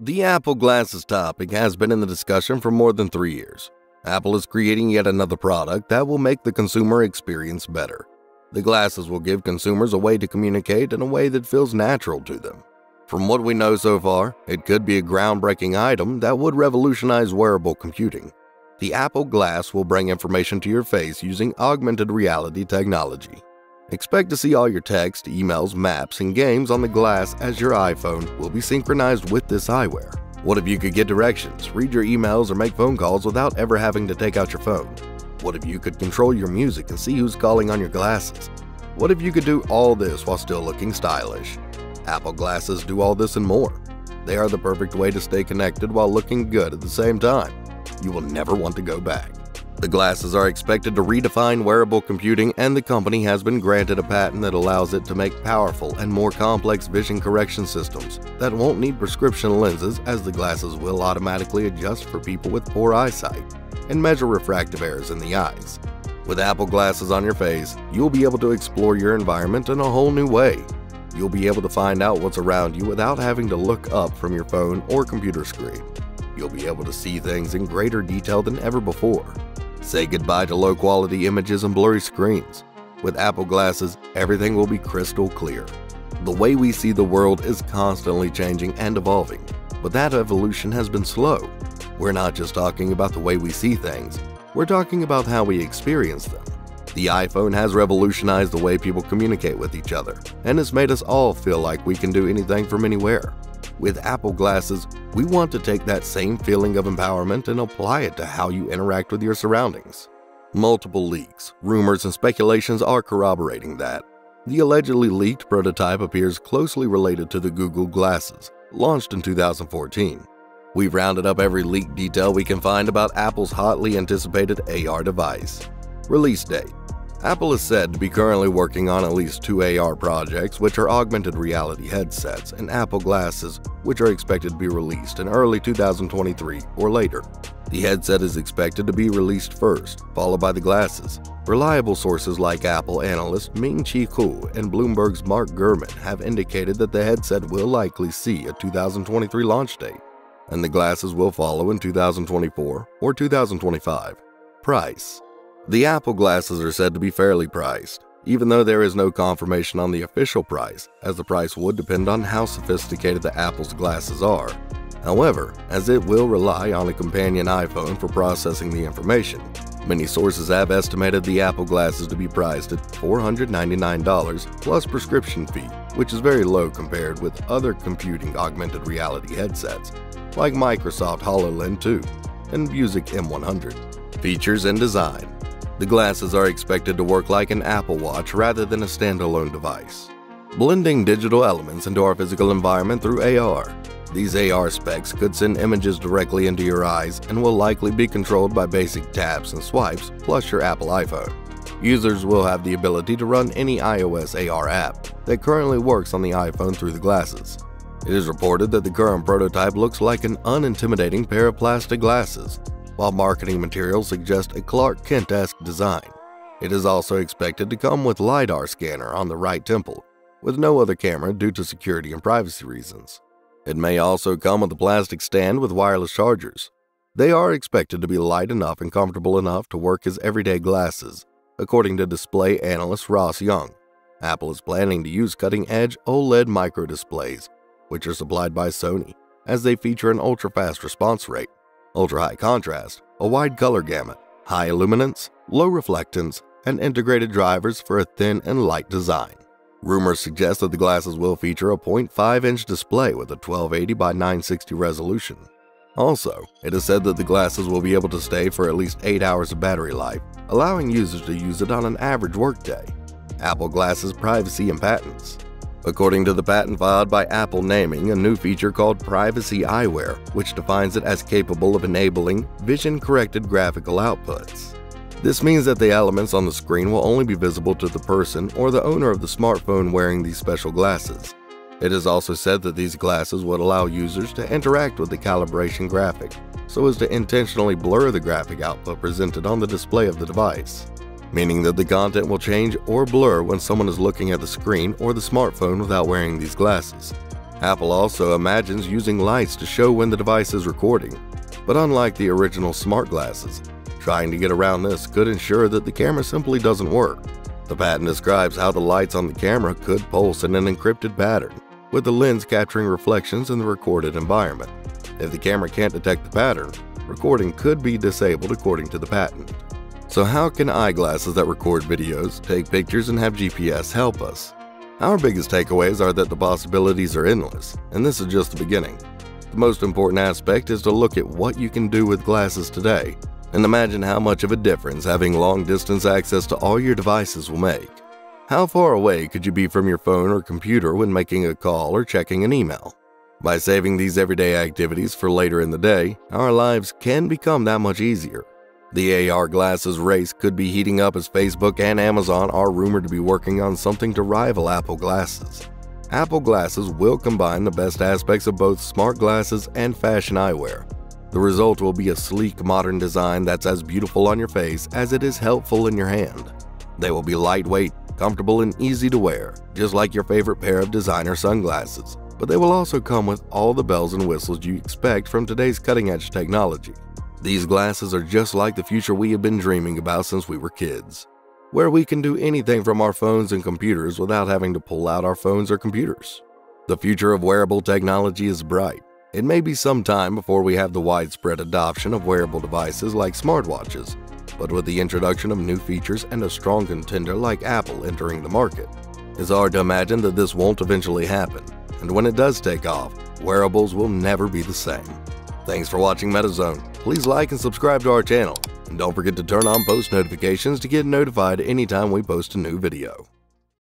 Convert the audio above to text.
The Apple Glasses topic has been in the discussion for more than 3 years. Apple is creating yet another product that will make the consumer experience better. The glasses will give consumers a way to communicate in a way that feels natural to them. From what we know so far, it could be a groundbreaking item that would revolutionize wearable computing. The Apple Glass will bring information to your face using augmented reality technology. Expect to see all your text, emails, maps, and games on the Glass as your iPhone will be synchronized with this eyewear. What if you could get directions, read your emails, or make phone calls without ever having to take out your phone? What if you could control your music and see who's calling on your glasses? What if you could do all this while still looking stylish? Apple Glasses do all this and more. They are the perfect way to stay connected while looking good at the same time. You will never want to go back. The glasses are expected to redefine wearable computing, and the company has been granted a patent that allows it to make powerful and more complex vision correction systems that won't need prescription lenses, as the glasses will automatically adjust for people with poor eyesight and measure refractive errors in the eyes. With Apple Glasses on your face, you'll be able to explore your environment in a whole new way. You'll be able to find out what's around you without having to look up from your phone or computer screen. You'll be able to see things in greater detail than ever before. Say goodbye to low-quality images and blurry screens. With Apple Glasses, everything will be crystal clear. The way we see the world is constantly changing and evolving, but that evolution has been slow. We're not just talking about the way we see things, we're talking about how we experience them. The iPhone has revolutionized the way people communicate with each other, and it's made us all feel like we can do anything from anywhere. With Apple Glasses, we want to take that same feeling of empowerment and apply it to how you interact with your surroundings. Multiple leaks, rumors, and speculations are corroborating that. The allegedly leaked prototype appears closely related to the Google Glasses, launched in 2014. We've rounded up every leaked detail we can find about Apple's hotly anticipated AR device. Release date. Apple is said to be currently working on at least 2 AR projects, which are augmented reality headsets and Apple Glasses, which are expected to be released in early 2023 or later. The headset is expected to be released first, followed by the glasses. Reliable sources like Apple analyst Ming-Chi Kuo and Bloomberg's Mark Gurman have indicated that the headset will likely see a 2023 launch date, and the glasses will follow in 2024 or 2025. Price. The Apple Glasses are said to be fairly priced, even though there is no confirmation on the official price, as the price would depend on how sophisticated the Apple's glasses are. However, as it will rely on a companion iPhone for processing the information, many sources have estimated the Apple Glasses to be priced at $499 plus prescription fee, which is very low compared with other computing augmented reality headsets, like Microsoft HoloLens 2 and Music M100. Features and design. The glasses are expected to work like an Apple Watch rather than a standalone device, blending digital elements into our physical environment through AR. These AR specs could send images directly into your eyes and will likely be controlled by basic taps and swipes plus your Apple iPhone. Users will have the ability to run any iOS AR app that currently works on the iPhone through the glasses. It is reported that the current prototype looks like an unintimidating pair of plastic glasses, while marketing materials suggest a Clark Kent-esque design. It is also expected to come with LiDAR scanner on the right temple, with no other camera due to security and privacy reasons. It may also come with a plastic stand with wireless chargers. They are expected to be light enough and comfortable enough to work as everyday glasses, according to display analyst Ross Young. Apple is planning to use cutting-edge OLED microdisplays, which are supplied by Sony, as they feature an ultra-fast response rate, ultra-high contrast, a wide color gamut, high illuminance, low reflectance, and integrated drivers for a thin and light design. Rumors suggest that the glasses will feature a 0.5-inch display with a 1280 by 960 resolution. Also, it is said that the glasses will be able to stay for at least 8 hours of battery life, allowing users to use it on an average workday. Apple Glasses privacy and patents. According to the patent filed by Apple naming a new feature called Privacy Eyewear, which defines it as capable of enabling vision-corrected graphical outputs. This means that the elements on the screen will only be visible to the person or the owner of the smartphone wearing these special glasses. It is also said that these glasses would allow users to interact with the calibration graphic, so as to intentionally blur the graphic output presented on the display of the device, meaning that the content will change or blur when someone is looking at the screen or the smartphone without wearing these glasses. Apple also imagines using lights to show when the device is recording, but unlike the original smart glasses, trying to get around this could ensure that the camera simply doesn't work. The patent describes how the lights on the camera could pulse in an encrypted pattern, with the lens capturing reflections in the recorded environment. If the camera can't detect the pattern, recording could be disabled according to the patent. So how can eyeglasses that record videos, take pictures, and have GPS help us? Our biggest takeaways are that the possibilities are endless, and this is just the beginning. The most important aspect is to look at what you can do with glasses today, and imagine how much of a difference having long-distance access to all your devices will make. How far away could you be from your phone or computer when making a call or checking an email? By saving these everyday activities for later in the day, our lives can become that much easier. The AR glasses race could be heating up as Facebook and Amazon are rumored to be working on something to rival Apple Glasses. Apple Glasses will combine the best aspects of both smart glasses and fashion eyewear. The result will be a sleek, modern design that's as beautiful on your face as it is helpful in your hand. They will be lightweight, comfortable, and easy to wear, just like your favorite pair of designer sunglasses. But they will also come with all the bells and whistles you expect from today's cutting-edge technology. These glasses are just like the future we have been dreaming about since we were kids, where we can do anything from our phones and computers without having to pull out our phones or computers. The future of wearable technology is bright. It may be some time before we have the widespread adoption of wearable devices like smartwatches, but with the introduction of new features and a strong contender like Apple entering the market, it's hard to imagine that this won't eventually happen. And when it does take off, wearables will never be the same. Thanks for watching MetaZone. Please like and subscribe to our channel. And don't forget to turn on post notifications to get notified anytime we post a new video.